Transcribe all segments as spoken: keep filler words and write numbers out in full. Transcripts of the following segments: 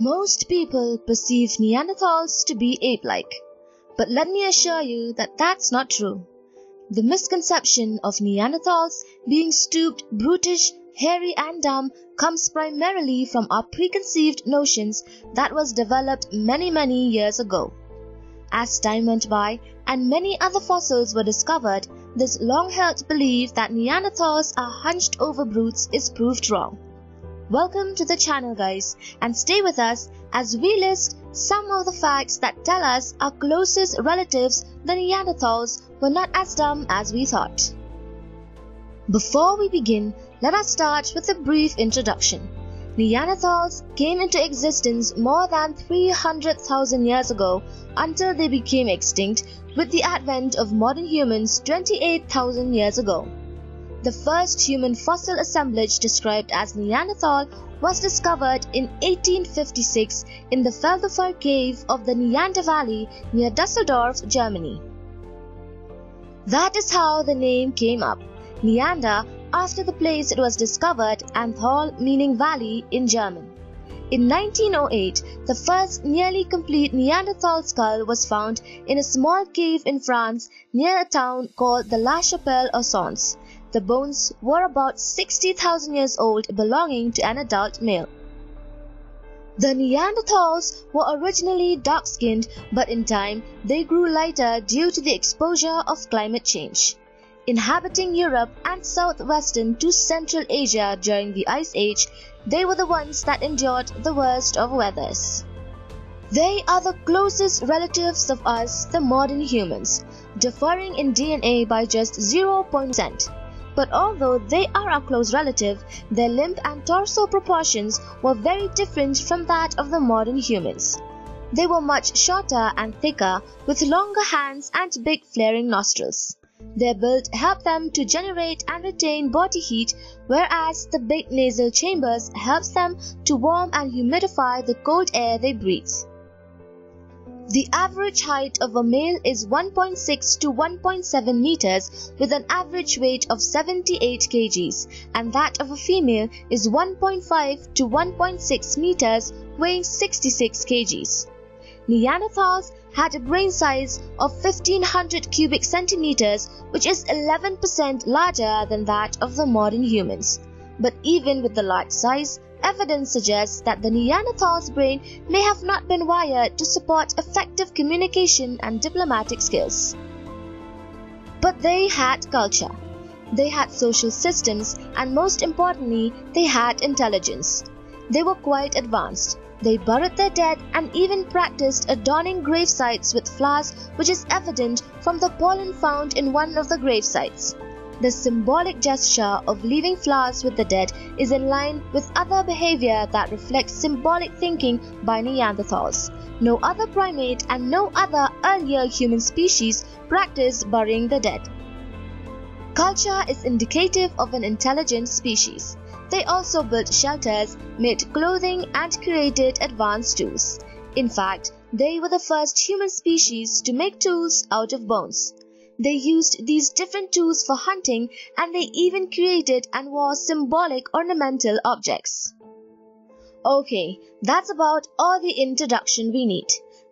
Most people perceive Neanderthals to be ape-like, but let me assure you that that's not true. The misconception of Neanderthals being stooped, brutish, hairy and dumb comes primarily from our preconceived notions that was developed many many years ago. As time went by and many other fossils were discovered, this long-held belief that Neanderthals are hunched over brutes is proved wrong. Welcome to the channel, guys, and stay with us as we list some of the facts that tell us our closest relatives, the Neanderthals, were not as dumb as we thought. Before we begin, let us start with a brief introduction. Neanderthals came into existence more than three hundred thousand years ago until they became extinct with the advent of modern humans twenty-eight thousand years ago. The first human fossil assemblage described as Neanderthal was discovered in eighteen fifty-six in the Feldhofer Cave of the Neander Valley near Düsseldorf, Germany. That is how the name came up, Neander after the place it was discovered and Thal meaning valley in German. In nineteen oh eight, the first nearly complete Neanderthal skull was found in a small cave in France near a town called the La Chapelle-aux-Saints. The bones were about sixty thousand years old, belonging to an adult male. The Neanderthals were originally dark-skinned, but in time they grew lighter due to the exposure of climate change. Inhabiting Europe and southwestern to Central Asia during the Ice Age, they were the ones that endured the worst of weathers. They are the closest relatives of us, the modern humans, differing in D N A by just zero point zero percent. But although they are a close relative, their limb and torso proportions were very different from that of the modern humans. They were much shorter and thicker, with longer hands and big flaring nostrils. Their build helped them to generate and retain body heat, whereas the big nasal chambers helps them to warm and humidify the cold air they breathe. The average height of a male is one point six to one point seven meters with an average weight of seventy-eight kilograms, and that of a female is one point five to one point six meters weighing sixty-six kilograms. Neanderthals had a brain size of fifteen hundred cubic centimeters, which is eleven percent larger than that of the modern humans. But even with the large size, evidence suggests that the Neanderthals' brain may have not been wired to support effective communication and diplomatic skills. But they had culture, they had social systems, and most importantly, they had intelligence. They were quite advanced. They buried their dead and even practiced adorning gravesites with flowers, which is evident from the pollen found in one of the gravesites. The symbolic gesture of leaving flowers with the dead is in line with other behavior that reflects symbolic thinking by Neanderthals. No other primate and no other earlier human species practiced burying the dead. Culture is indicative of an intelligent species. They also built shelters, made clothing and created advanced tools. In fact, they were the first human species to make tools out of bones. They used these different tools for hunting, and they even created and wore symbolic ornamental objects. Okay, that's about all the introduction we need.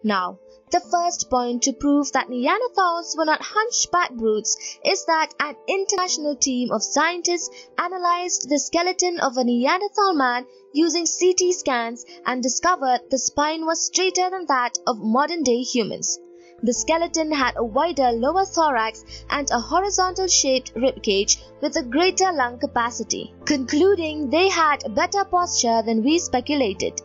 Now, the first point to prove that Neanderthals were not hunchback brutes is that an international team of scientists analyzed the skeleton of a Neanderthal man using C T scans and discovered the spine was straighter than that of modern-day humans. The skeleton had a wider lower thorax and a horizontal shaped ribcage with a greater lung capacity, concluding they had a better posture than we speculated.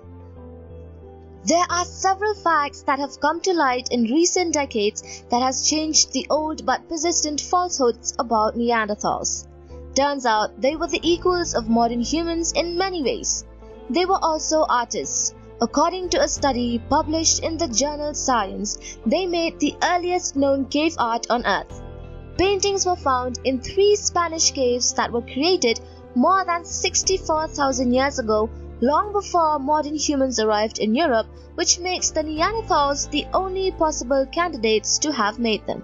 There are several facts that have come to light in recent decades that has changed the old but persistent falsehoods about Neanderthals. Turns out they were the equals of modern humans in many ways. They were also artists. According to a study published in the journal Science, they made the earliest known cave art on Earth. Paintings were found in three Spanish caves that were created more than sixty-four thousand years ago, long before modern humans arrived in Europe, which makes the Neanderthals the only possible candidates to have made them.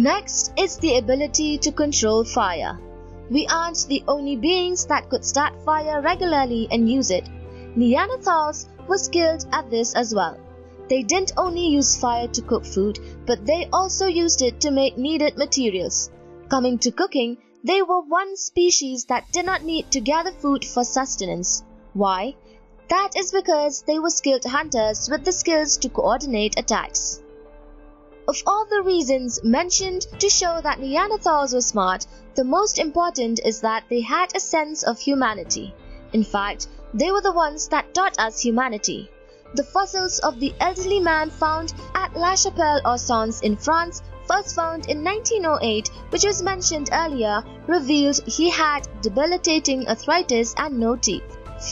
Next is the ability to control fire. We aren't the only beings that could start fire regularly and use it. Neanderthals were skilled at this as well. They didn't only use fire to cook food, but they also used it to make needed materials. Coming to cooking, they were one species that did not need to gather food for sustenance. Why? That is because they were skilled hunters with the skills to coordinate attacks. Of all the reasons mentioned to show that Neanderthals were smart, the most important is that they had a sense of humanity. In fact, they were the ones that taught us humanity. The fossils of the elderly man found at La Chapelle-aux-Saints in France, first found in nineteen oh eight, which was mentioned earlier, revealed he had debilitating arthritis and no teeth.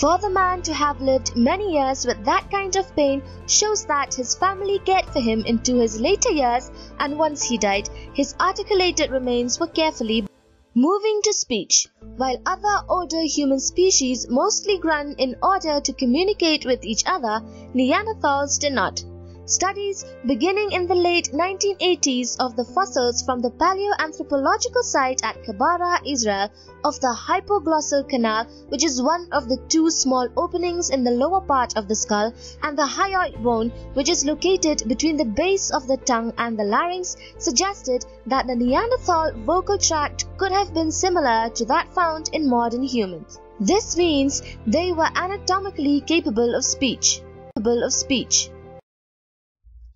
For the man to have lived many years with that kind of pain shows that his family cared for him into his later years, and once he died, his articulated remains were carefully moving to speech. While other older human species mostly grunt in order to communicate with each other, Neanderthals did not. Studies beginning in the late nineteen eighties of the fossils from the paleoanthropological site at Kabara, Israel, of the hypoglossal canal, which is one of the two small openings in the lower part of the skull, and the hyoid bone, which is located between the base of the tongue and the larynx, suggested that the Neanderthal vocal tract could have been similar to that found in modern humans. This means they were anatomically capable of speech. Capable of speech.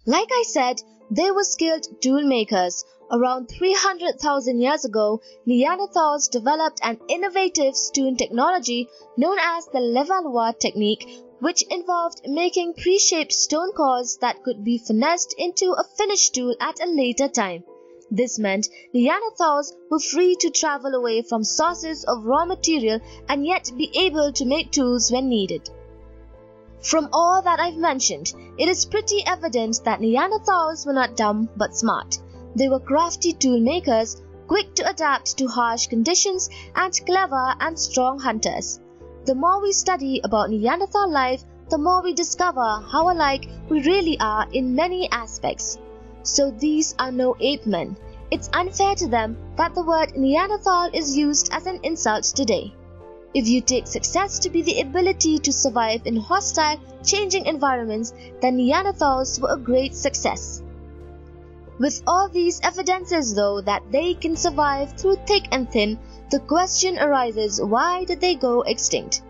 Like I said, they were skilled tool makers. Around three hundred thousand years ago, Neanderthals developed an innovative stone technology known as the Levallois technique, which involved making pre-shaped stone cores that could be finessed into a finished tool at a later time. This meant Neanderthals were free to travel away from sources of raw material and yet be able to make tools when needed. From all that I've mentioned, it is pretty evident that Neanderthals were not dumb but smart. They were crafty tool makers, quick to adapt to harsh conditions, and clever and strong hunters. The more we study about Neanderthal life, the more we discover how alike we really are in many aspects. So these are no ape men. It's unfair to them that the word Neanderthal is used as an insult today. If you take success to be the ability to survive in hostile, changing environments, then Neanderthals were a great success. With all these evidences though that they can survive through thick and thin, the question arises, why did they go extinct?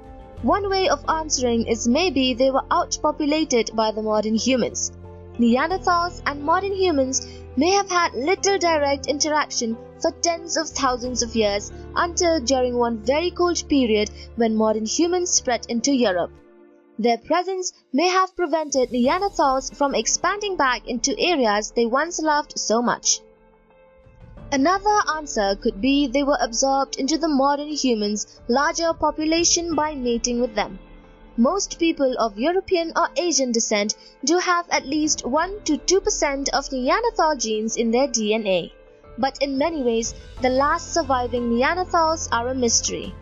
One way of answering is maybe they were outpopulated by the modern humans. Neanderthals and modern humans may have had little direct interaction for tens of thousands of years until during one very cold period when modern humans spread into Europe. Their presence may have prevented Neanderthals from expanding back into areas they once loved so much. Another answer could be they were absorbed into the modern humans' larger population by mating with them. Most people of European or Asian descent do have at least one to two percent of Neanderthal genes in their D N A. But in many ways, the last surviving Neanderthals are a mystery.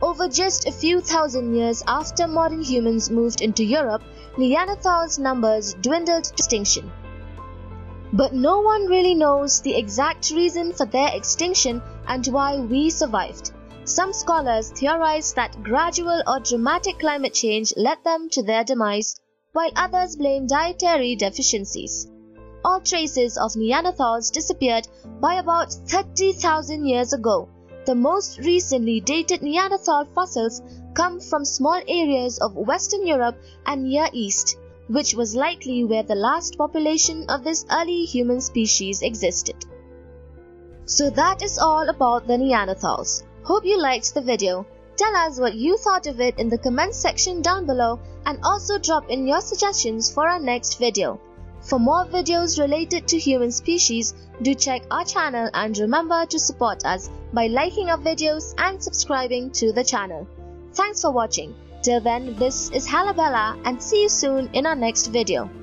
Over just a few thousand years after modern humans moved into Europe, Neanderthals' numbers dwindled to extinction. But no one really knows the exact reason for their extinction and why we survived. Some scholars theorize that gradual or dramatic climate change led them to their demise, while others blame dietary deficiencies. All traces of Neanderthals disappeared by about thirty thousand years ago. The most recently dated Neanderthal fossils come from small areas of Western Europe and Near East, which was likely where the last population of this early human species existed. So that is all about the Neanderthals. Hope you liked the video. Tell us what you thought of it in the comment section down below, and also drop in your suggestions for our next video. For more videos related to human species, do check our channel and remember to support us by liking our videos and subscribing to the channel. Thanks for watching. Till then, this is Halabella and see you soon in our next video.